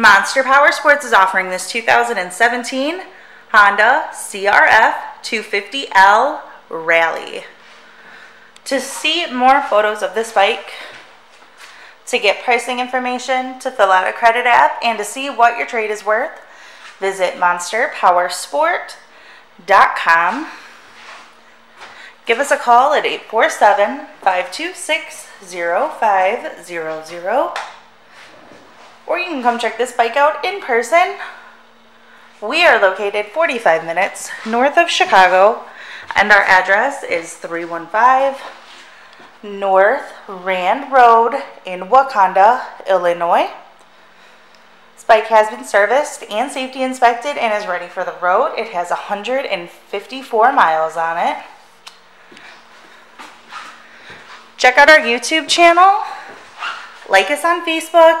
Monster Powersports is offering this 2017 Honda CRF 250L Rally. To see more photos of this bike, to get pricing information, to fill out a credit app, and to see what your trade is worth, visit monsterpowersport.com. Give us a call at 847-526-0500. Or you can come check this bike out in person. We are located 45 minutes north of Chicago, and our address is 315 North Rand Road in Wauconda, Illinois. This bike has been serviced and safety inspected and is ready for the road. It has 154 miles on it. Check out our YouTube channel. Like us on Facebook.